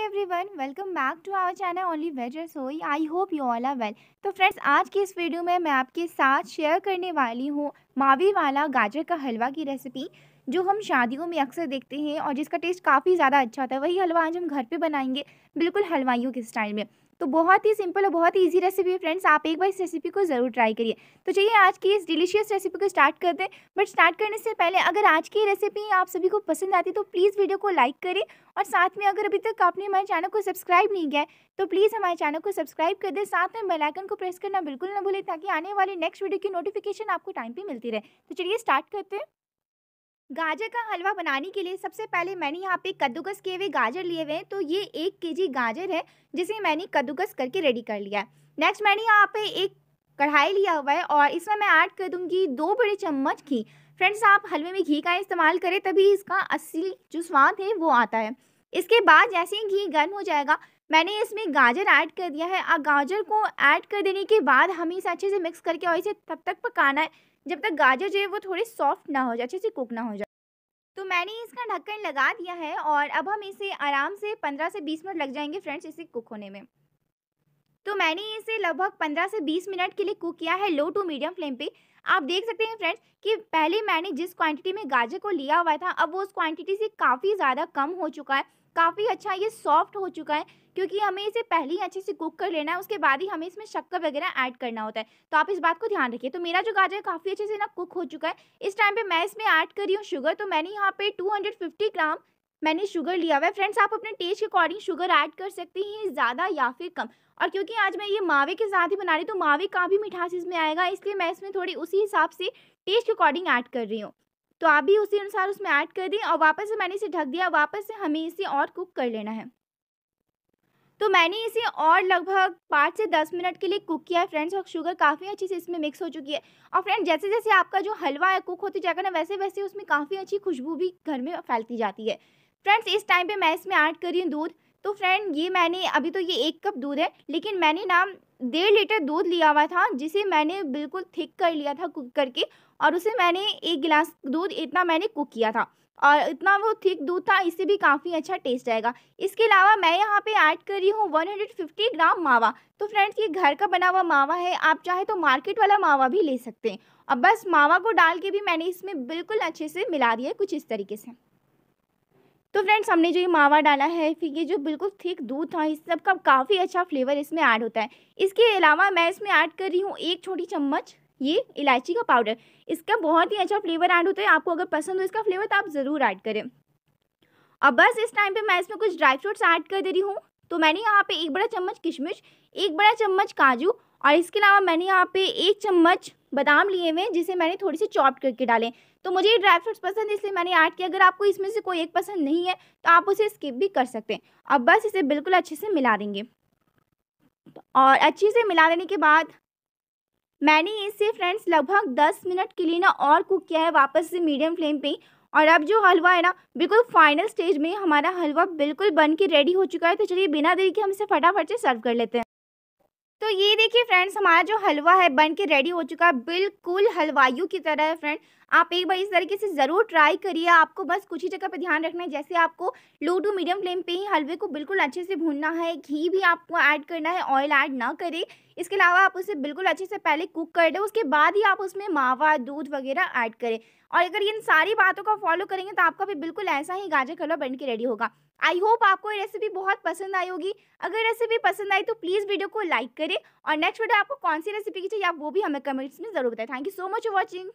Hi everyone, welcome back to our channel only veg Rasoi. I hope you all are well. तो friends, आज की इस video में मैं आपके साथ शेयर करने वाली हूँ मावी वाला गाजर का हलवा की रेसिपी, जो हम शादियों में अक्सर देखते हैं और जिसका टेस्ट काफ़ी ज़्यादा अच्छा होता है। वही हलवा आज हम घर पे बनाएंगे, बिल्कुल हलवाइयों के स्टाइल में। तो बहुत ही सिंपल और बहुत ही ईजी रेसिपी है फ्रेंड्स, आप एक बार इस रेसिपी को ज़रूर ट्राई करिए। तो चलिए आज की इस डिलीशियस रेसिपी को स्टार्ट करते हैं। बट स्टार्ट करने से पहले अगर आज की रेसिपी आप सभी को पसंद आती है तो प्लीज़ वीडियो को लाइक करें, और साथ में अगर अभी तक आपने हमारे चैनल को सब्सक्राइब नहीं किया है तो प्लीज़ हमारे चैनल को सब्सक्राइब कर दें। साथ में बेल आइकन को प्रेस करना बिल्कुल ना भूलें, ताकि आने वाली नेक्स्ट वीडियो की नोटिफिकेशन आपको टाइम पर मिलती रहे। तो चलिए स्टार्ट करते हैं। गाजर का हलवा बनाने के लिए सबसे पहले मैंने यहाँ पे कद्दूकस किए हुए गाजर लिए हुए हैं। तो ये 1 केजी गाजर है जिसे मैंने कद्दूकस करके रेडी कर लिया है। नेक्स्ट मैंने यहाँ पे एक कढ़ाई लिया हुआ है और इसमें मैं ऐड कर दूँगी 2 बड़े चम्मच घी। फ्रेंड्स, आप हलवे में घी का इस्तेमाल करें तभी इसका असली जो स्वाद है वो आता है। इसके बाद जैसे ही घी गर्म हो जाएगा मैंने इसमें गाजर ऐड कर दिया है। और गाजर को ऐड कर देने के बाद हमें इसे अच्छे से मिक्स करके और इसे तब तक पकाना है जब तक गाजर जो है वो थोड़ी सॉफ्ट ना हो जाए, अच्छे से कुक ना हो जाए। तो मैंने इसका ढक्कन लगा दिया है और अब हम इसे आराम से 15 से 20 मिनट लग जाएंगे फ्रेंड्स इसे कुक होने में। तो मैंने इसे लगभग 15 से 20 मिनट के लिए कुक किया है लो टू मीडियम फ्लेम पे। आप देख सकते हैं फ्रेंड्स कि पहले मैंने जिस क्वांटिटी में गाजर को लिया हुआ था अब वो उस क्वांटिटी से काफ़ी ज़्यादा कम हो चुका है, काफ़ी अच्छा ये सॉफ्ट हो चुका है, क्योंकि हमें इसे पहले ही अच्छे से कुक कर लेना है, उसके बाद ही हमें इसमें शक्कर वगैरह ऐड करना होता है। तो आप इस बात को ध्यान रखिए। तो मेरा जो गाजर काफ़ी अच्छे से ना कुक हो चुका है। इस टाइम पे मैं इसमें ऐड कर रही हूँ शुगर। तो मैंने यहाँ पे 250 ग्राम मैंने शुगर लिया हुआ है। फ्रेंड्स, आप अपने टेस्ट के अकॉर्डिंग शुगर ऐड कर सकते हैं, ज़्यादा या फिर कम। और क्योंकि आज मैं ये मावे के साथ ही बना रही हूँ तो मावे का भी मिठास इसमें आएगा, इसलिए मैं इसमें थोड़ी उसी हिसाब से टेस्ट के अकॉर्डिंग ऐड कर रही हूँ। तो आप भी उसी अनुसार उसमें ऐड कर दी और वापस से मैंने इसे ढक दिया। वापस से हमें इसे और कुक कर लेना है। तो मैंने इसे और लगभग 5 से 10 मिनट के लिए कुक किया है फ्रेंड्स, और शुगर काफ़ी अच्छे से इसमें मिक्स हो चुकी है। और फ्रेंड्स, जैसे जैसे आपका जो हलवा है कुक होते जाएगा ना, वैसे वैसे उसमें काफ़ी अच्छी खुशबू भी घर में फैलती जाती है। फ्रेंड्स, इस टाइम पे मैं इसमें ऐड कर रही हूँ दूध। तो फ्रेंड, ये मैंने अभी तो ये 1 कप दूध है, लेकिन मैंने ना 1.5 लीटर दूध लिया हुआ था जिसे मैंने बिल्कुल थिक कर लिया था कुक करके, और उसे मैंने 1 गिलास दूध इतना मैंने कुक किया था और इतना वो थिक दूध था, इससे भी काफ़ी अच्छा टेस्ट आएगा। इसके अलावा मैं यहाँ पे ऐड कर रही हूँ 150 ग्राम मावा। तो फ्रेंड्स, ये घर का बना हुआ मावा है, आप चाहे तो मार्केट वाला मावा भी ले सकते हैं। अब बस मावा को डाल के भी मैंने इसमें बिल्कुल अच्छे से मिला दिया है कुछ इस तरीके से। तो फ्रेंड्स, हमने जो ये मावा डाला है, फिर ये जो बिल्कुल थिक दूध था, इस सब का काफ़ी अच्छा फ्लेवर इसमें ऐड होता है। इसके अलावा मैं इसमें ऐड कर रही हूँ 1 छोटी चम्मच ये इलायची का पाउडर। इसका बहुत ही अच्छा फ्लेवर ऐड होता है, आपको अगर पसंद हो इसका फ्लेवर तो आप ज़रूर ऐड करें। अब बस इस टाइम पे मैं इसमें कुछ ड्राई फ्रूट्स ऐड कर दे रही हूँ। तो मैंने यहाँ पे 1 बड़ा चम्मच किशमिश, 1 बड़ा चम्मच काजू, और इसके अलावा मैंने यहाँ पे 1 चम्मच बादाम लिए हुए हैं जिसे मैंने थोड़ी सी चॉप करके डाले। तो मुझे ये ड्राई फ्रूट्स पसंद है इसलिए मैंने ऐड किया। अगर आपको इसमें से कोई एक पसंद नहीं है तो आप उसे स्किप भी कर सकते हैं। अब बस इसे बिल्कुल अच्छे से मिला देंगे, और अच्छे से मिला देने के बाद मैंने इसे फ्रेंड्स लगभग 10 मिनट के लिए ना और कुक किया है वापस से मीडियम फ्लेम पे। और अब जो हलवा है ना बिल्कुल फाइनल स्टेज में, हमारा हलवा बिल्कुल बन के रेडी हो चुका है। तो चलिए बिना देरी के हम इसे फटाफट से सर्व कर लेते हैं। तो ये देखिए फ्रेंड्स, हमारा जो हलवा है बन के रेडी हो चुका है, बिल्कुल हलवाइयों की तरह है। फ्रेंड, आप एक बार इस तरीके से ज़रूर ट्राई करिए। आपको बस कुछ ही जगह पे ध्यान रखना है, जैसे आपको लो टू मीडियम फ्लेम पे ही हलवे को बिल्कुल अच्छे से भूनना है। घी भी आपको ऐड करना है, ऑयल ऐड ना करें। इसके अलावा आप उसे बिल्कुल अच्छे से पहले कुक कर दें, उसके बाद ही आप उसमें मावा दूध वगैरह ऐड करें। और अगर इन सारी बातों का फॉलो करेंगे तो आपका भी बिल्कुल ऐसा ही गाजर का हलवा बन के रेडी होगा। आई होप आपको ये रेसिपी बहुत पसंद आई होगी। अगर रेसिपी पसंद आई तो प्लीज़ वीडियो को लाइक करें, और नेक्स्ट वीडियो आपको कौन सी रेसिपी की चाहिए आप वो भी हमें कमेंट्स में ज़रूर बताएं। Thank you so much for watching.